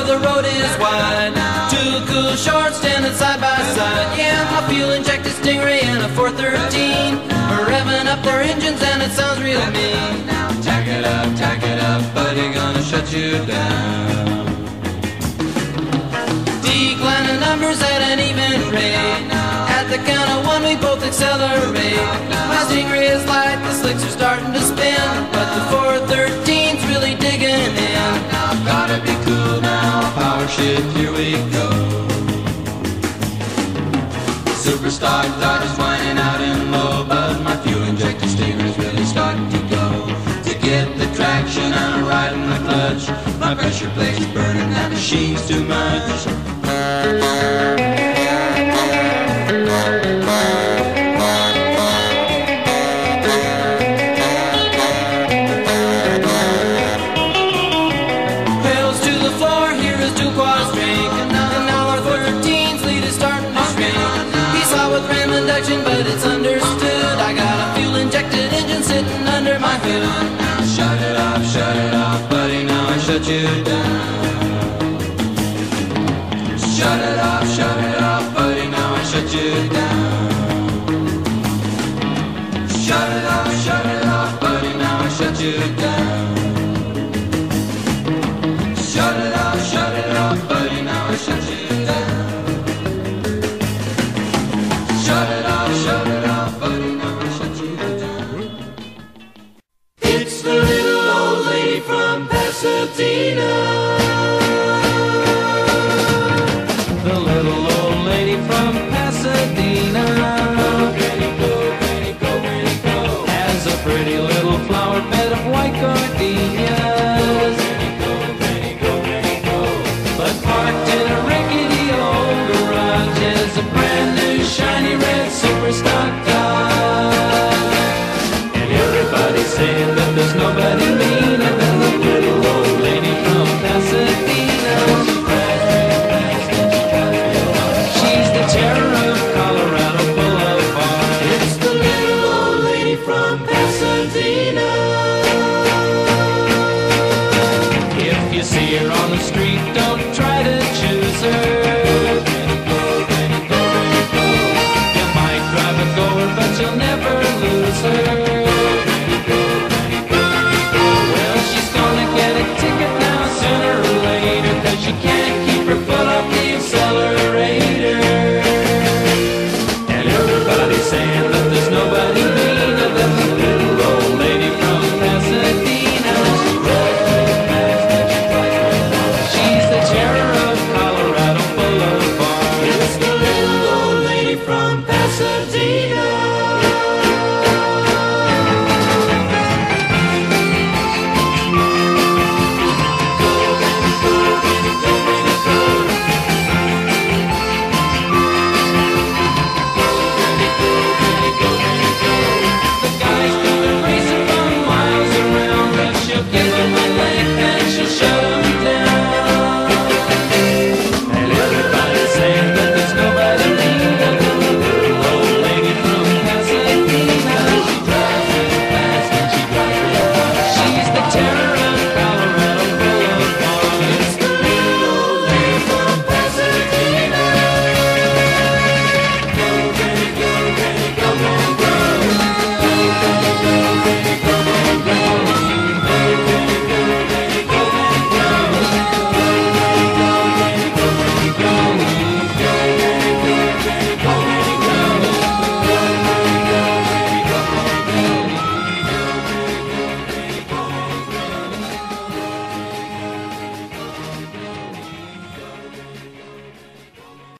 for the road is wide. Two cool sharks standing side by side. Yeah, a fuel injected Stingray and a 413 are revving up their engines and it sounds real mean. Tack it up, buddy, gonna shut you down. Declining numbers at an even rate. At the count of one we both accelerate. My Stingray is light, the slicks are starting to spin, but the 413's really digging in. Gotta be cool now, power shift, here we go. Superstar Dodge is whining out in low, but my fuel injected Stingray's really starting to go. Get the traction, I'm riding the clutch. My pressure plate's burning, that machine's too much. Shut it off, buddy, now I shut you down. Shut it off, buddy, now I shut you down. Shut it off, buddy, now I shut you down. Shut it off, buddy, now I shut you down.